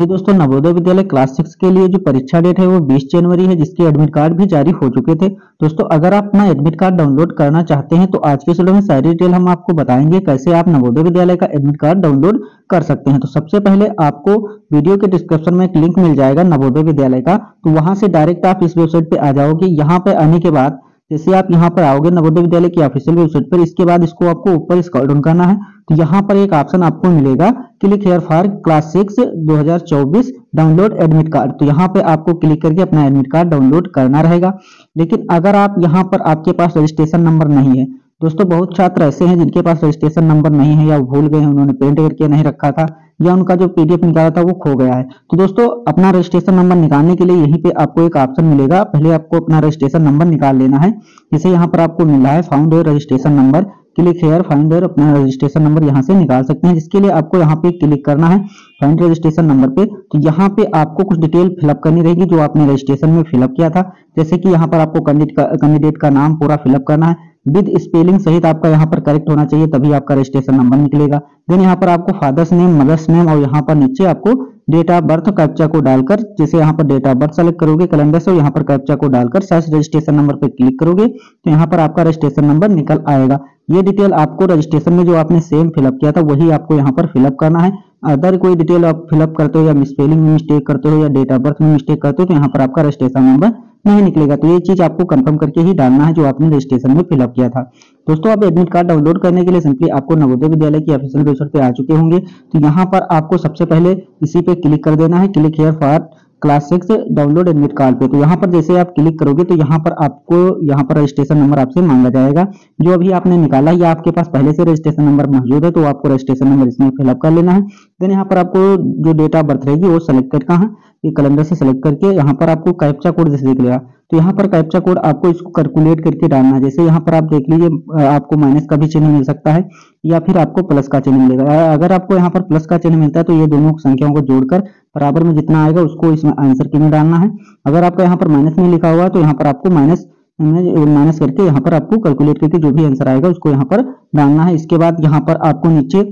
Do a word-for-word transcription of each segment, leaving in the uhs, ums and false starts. जी दोस्तों, Navodaya Vidyalaya class six के लिए जो परीक्षा डेट है वो बीस जनवरी है, जिसके एडमिट कार्ड भी जारी हो चुके थे। दोस्तों, अगर आप अपना एडमिट कार्ड डाउनलोड करना चाहते हैं तो आज के वीडियो में सारी डिटेल हम आपको बताएंगे कैसे आप नवोदय विद्यालय का एडमिट कार्ड डाउनलोड कर सकते हैं। तो सबसे पहले आपको वीडियो के डिस्क्रिप्शन में एक लिंक मिल जाएगा नवोदय विद्यालय का, तो वहाँ से डायरेक्ट आप इस वेबसाइट पर आ जाओगे। यहाँ पे आने के बाद जैसे आप यहाँ पर आओगे नवोदय विद्यालय की ऑफिशियल वेबसाइट पर, इसके बाद इसको आपको ऊपर स्क्रॉल डाउन करना है। तो यहाँ पर एक ऑप्शन आपको मिलेगा click here for class six दो हज़ार चौबीस डाउनलोड एडमिट कार्ड। तो यहाँ पे आपको क्लिक करके अपना एडमिट कार्ड डाउनलोड करना रहेगा। लेकिन अगर आप यहाँ पर आपके पास रजिस्ट्रेशन नंबर नहीं है, दोस्तों बहुत छात्र ऐसे हैं जिनके पास रजिस्ट्रेशन नंबर नहीं है या भूल गए, उन्होंने प्रिंट करके नहीं रखा था या उनका जो पीडीएफ निकाला था वो खो गया है, तो दोस्तों अपना रजिस्ट्रेशन नंबर निकालने के लिए यहीं पे आपको एक ऑप्शन मिलेगा। पहले आपको अपना रजिस्ट्रेशन नंबर निकाल लेना है, जैसे यहाँ पर आपको मिला है found your registration number, click here find your अपना रजिस्ट्रेशन नंबर यहाँ से निकाल सकते हैं। जिसके लिए आपको यहाँ पे क्लिक करना है फाइंड रजिस्ट्रेशन नंबर पे। तो यहाँ पे आपको कुछ डिटेल फिलअप करनी रहेगी जो आपने रजिस्ट्रेशन में फिलअप किया था, जैसे कि यहाँ पर आपको कैंडिडेट का नाम पूरा फिलअप करना है विद स्पेलिंग सहित, आपका यहाँ पर करेक्ट होना चाहिए तभी आपका रजिस्ट्रेशन नंबर निकलेगा। देन यहाँ पर आपको फादर्स नेम, मदर्स नेम और यहाँ पर नीचे आपको डेट ऑफ बर्थ कैप्चा को डालकर, जैसे यहाँ पर डेट ऑफ बर्थ सेलेक्ट करोगे कैलेंडर से और यहाँ पर कैप्चा को डालकर सर्च रजिस्ट्रेशन नंबर पर क्लिक करोगे तो यहाँ पर आपका रजिस्ट्रेशन नंबर निकल आएगा। ये डिटेल आपको रजिस्ट्रेशन में जो आपने सेम फिलअप किया था वही आपको यहाँ पर फिलअप करना है। अदर कोई डिटेल आप फिलअप करते हो या मिसस्पेलिंग में मिस्टेक करते हो या डेट ऑफ बर्थ में मिस्टेक करते हो तो यहाँ पर आपका रजिस्ट्रेशन नंबर नहीं निकलेगा। तो ये चीज आपको कंफर्म करके ही डालना है जो आपने रजिस्ट्रेशन में फिलअप किया था। दोस्तों, आप एडमिट कार्ड डाउनलोड करने के लिए सिंपली आपको नवोदय विद्यालय की ऑफिशियल वेबसाइट पे आ चुके होंगे। तो यहाँ पर आपको सबसे पहले इसी पे क्लिक कर देना है, click here for class six download admit card पे। तो यहाँ पर जैसे आप क्लिक करोगे तो यहाँ पर आपको यहाँ पर रजिस्ट्रेशन नंबर आपसे मांगा जाएगा जो अभी आपने निकाला है या आपके पास पहले से रजिस्ट्रेशन नंबर मौजूद है, तो आपको रजिस्ट्रेशन नंबर इसमें फिलअप कर लेना है। देन यहाँ पर आपको जो डेट ऑफ बर्थ रहेगी वो सेलेक्ट करना है, ये कैलेंडर से सेलेक्ट करके यहाँ पर आपको कैप्चा कोड जैसे निकलेगा तो यहाँ पर कैप्चा कोड आपको इसको कैलकुलेट करके डालना है। जैसे यहाँ पर आप देख लीजिए आपको माइनस का भी चिन्ह मिल सकता है या फिर आपको प्लस का चिन्ह मिलेगा। अगर आपको यहाँ पर प्लस का चिन्ह मिलता है तो ये दोनों संख्याओं को जोड़कर बराबर में जितना आएगा उसको इसमें आंसर के में डालना है। अगर आपका यहाँ पर माइनस में लिखा हुआ है तो यहाँ पर आपको माइनस माइनस करके यहाँ पर आपको कैलकुलेट करके जो भी आंसर आएगा उसको यहाँ पर डालना है। इसके बाद यहाँ पर आपको नीचे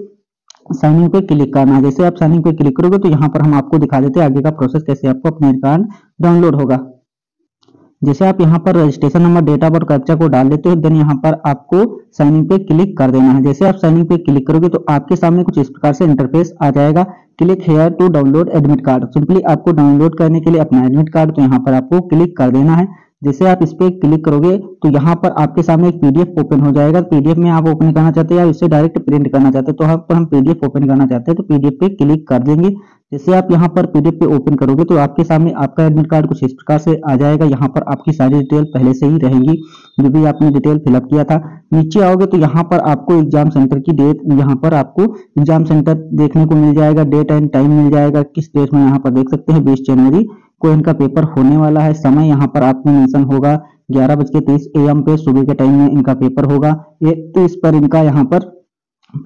साइन इन पे क्लिक करना है। जैसे आप साइन इन पे क्लिक करोगे तो यहाँ पर हम आपको दिखा देते हैं आगे का प्रोसेस कैसे आपको अपना कार्ड डाउनलोड होगा। जैसे आप यहाँ पर registration number, date of birth, captcha को डाल देते हो, देन यहाँ पर आपको साइन इन पे क्लिक कर देना है। जैसे आप साइन इन पे क्लिक करोगे तो आपके सामने कुछ इस प्रकार से इंटरफेस आ जाएगा। Click here to download admit card, simply आपको डाउनलोड करने के लिए अपना एडमिट कार्ड तो यहाँ पर आपको क्लिक कर देना है। जैसे आप इस पे क्लिक करोगे तो यहाँ पर आपके सामने एक पीडीएफ ओपन हो जाएगा। पीडीएफ में आप ओपन करना चाहते हैं या इससे डायरेक्ट प्रिंट करना चाहते हैं, तो यहाँ पर हम पीडीएफ ओपन करना चाहते हैं तो पीडीएफ पे क्लिक कर देंगे। जैसे आप यहाँ पर पीडीएफ पे ओपन करोगे तो आपके सामने आपका एडमिट कार्ड कुछ इस प्रकार से आ जाएगा। यहाँ पर आपकी सारी डिटेल पहले से ही रहेंगी जो भी आपने डिटेल फिलअप किया था। नीचे आओगे तो यहाँ पर आपको एग्जाम सेंटर की डेट, यहाँ पर आपको एग्जाम सेंटर देखने को मिल जाएगा, डेट एंड टाइम मिल जाएगा किस डेट में। यहाँ पर देख सकते हैं बीस जनवरी को इनका पेपर होने वाला है। समय यहाँ पर आपको मेंशन होगा ग्यारह बज के तीस ए एम पे सुबह के टाइम में इनका पेपर होगा। तीस पर इनका यहाँ पर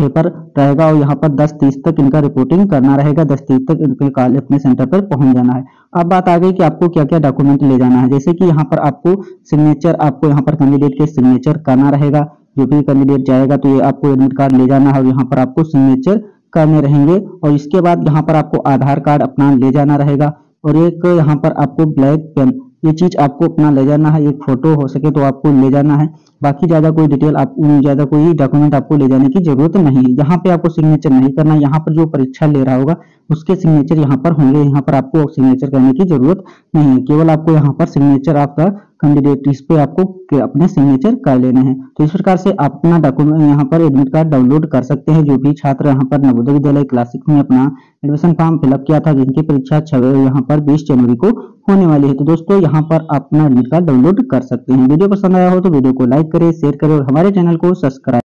पेपर रहेगा और यहाँ पर दस तीस तक इनका रिपोर्टिंग करना रहेगा। दस तीस तक इनके कॉल अपने सेंटर पर पहुंच जाना है। अब बात आ गई कि आपको क्या क्या डॉक्यूमेंट ले जाना है। जैसे कि यहाँ पर आपको सिग्नेचर, आपको यहाँ पर कैंडिडेट के सिग्नेचर करना रहेगा। जो भी कैंडिडेट जाएगा तो ये आपको एडमिट कार्ड ले जाना है और यहाँ पर आपको सिग्नेचर करने रहेंगे। और इसके बाद यहाँ पर आपको आधार कार्ड अपना ले जाना रहेगा और एक यहाँ पर आपको ब्लैक पेन, ये चीज आपको अपना ले जाना है। एक फोटो हो सके तो आपको ले जाना है, बाकी ज्यादा कोई डिटेल आप ज्यादा कोई डॉक्यूमेंट आपको ले जाने की जरूरत नहीं है। यहाँ पे आपको सिग्नेचर नहीं करना, यहाँ पर जो परीक्षा ले रहा होगा उसके सिग्नेचर यहाँ पर होंगे। यहाँ पर आपको सिग्नेचर करने की जरूरत नहीं है, केवल आपको यहाँ पर सिग्नेचर आपका कैंडिडेट इस पे आपको अपने सिग्नेचर कर लेने हैं। तो इस प्रकार से आप अपना डॉक्यूमेंट यहाँ पर एडमिट कार्ड डाउनलोड कर सकते हैं। जो भी छात्र यहाँ पर नवोदय विद्यालय क्लासिक में अपना एडमिशन फॉर्म फिलअप किया था, जिनकी परीक्षा यहाँ पर बीस जनवरी को होने वाली है, तो दोस्तों यहाँ पर अपना एडमिट कार्ड डाउनलोड कर सकते हैं। वीडियो पसंद आया हो तो वीडियो को लाइक करें, शेयर करें और हमारे चैनल को सब्सक्राइब